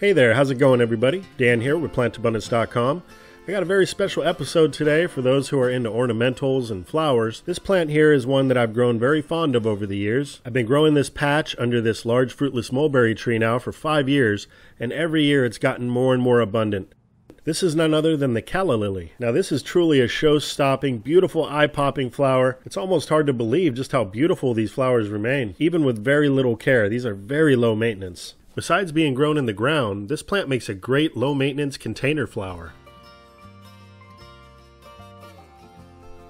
Hey there, how's it going everybody? Dan here with plantabundance.com. I got a very special episode today for those who are into ornamentals and flowers. This plant here is one that I've grown very fond of over the years. I've been growing this patch under this large fruitless mulberry tree now for 5 years, and every year it's gotten more and more abundant. This is none other than the calla lily. Now this is truly a show-stopping, beautiful, eye-popping flower. It's almost hard to believe just how beautiful these flowers remain, even with very little care. These are very low maintenance. Besides being grown in the ground, this plant makes a great low-maintenance container flower.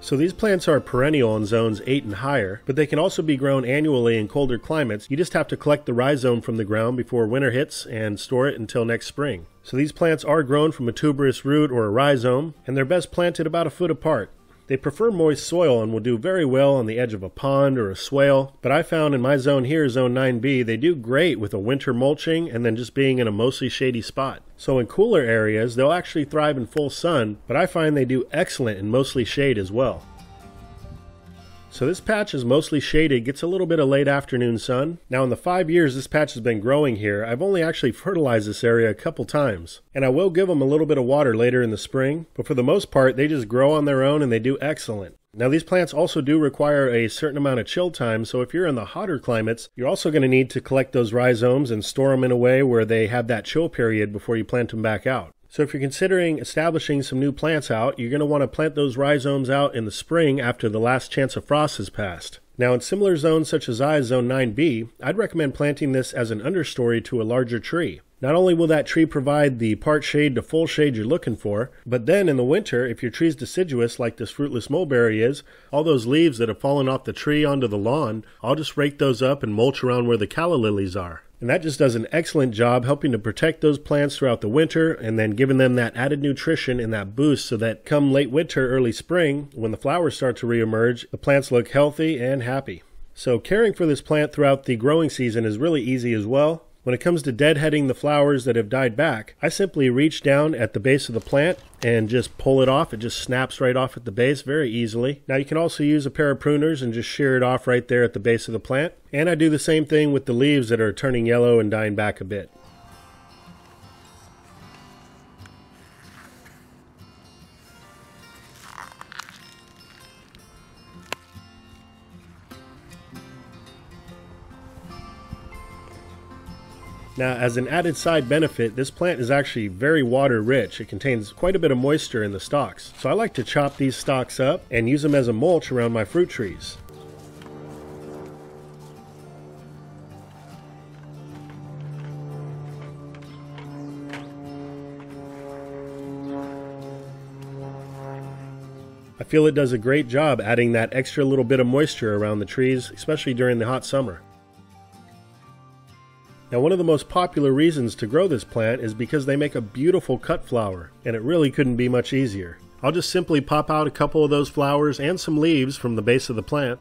So these plants are perennial in zones 8 and higher, but they can also be grown annually in colder climates. You just have to collect the rhizome from the ground before winter hits and store it until next spring. So these plants are grown from a tuberous root or a rhizome, and they're best planted about a foot apart. They prefer moist soil and will do very well on the edge of a pond or a swale, but I found in my zone here, zone 9B, they do great with a winter mulching and then just being in a mostly shady spot. So in cooler areas, they'll actually thrive in full sun, but I find they do excellent in mostly shade as well. So this patch is mostly shaded, gets a little bit of late afternoon sun. Now in the 5 years this patch has been growing here, I've only actually fertilized this area a couple times. And I will give them a little bit of water later in the spring, but for the most part they just grow on their own and they do excellent. Now these plants also do require a certain amount of chill time, so if you're in the hotter climates, you're also going to need to collect those rhizomes and store them in a way where they have that chill period before you plant them back out. So if you're considering establishing some new plants out, you're going to want to plant those rhizomes out in the spring after the last chance of frost has passed. Now in similar zones such as zone 9B, I'd recommend planting this as an understory to a larger tree. Not only will that tree provide the part shade to full shade you're looking for, but then in the winter, if your tree's deciduous like this fruitless mulberry is, all those leaves that have fallen off the tree onto the lawn, I'll just rake those up and mulch around where the calla lilies are. And that just does an excellent job helping to protect those plants throughout the winter and then giving them that added nutrition and that boost so that come late winter, early spring, when the flowers start to reemerge, the plants look healthy and happy. So caring for this plant throughout the growing season is really easy as well. When it comes to deadheading the flowers that have died back, I simply reach down at the base of the plant and just pull it off. It just snaps right off at the base very easily. Now you can also use a pair of pruners and just shear it off right there at the base of the plant. And I do the same thing with the leaves that are turning yellow and dying back a bit. Now, as an added side benefit, this plant is actually very water rich. It contains quite a bit of moisture in the stalks. So I like to chop these stalks up and use them as a mulch around my fruit trees. I feel it does a great job adding that extra little bit of moisture around the trees, especially during the hot summer. Now one of the most popular reasons to grow this plant is because they make a beautiful cut flower, and it really couldn't be much easier. I'll just simply pop out a couple of those flowers and some leaves from the base of the plant,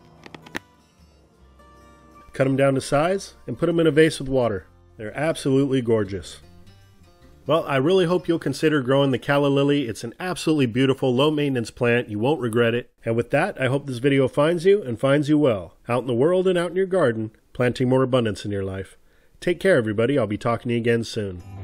cut them down to size, and put them in a vase with water. They're absolutely gorgeous. Well, I really hope you'll consider growing the calla lily. It's an absolutely beautiful, low-maintenance plant. You won't regret it. And with that, I hope this video finds you well, out in the world and out in your garden, planting more abundance in your life. Take care, everybody. I'll be talking to you again soon.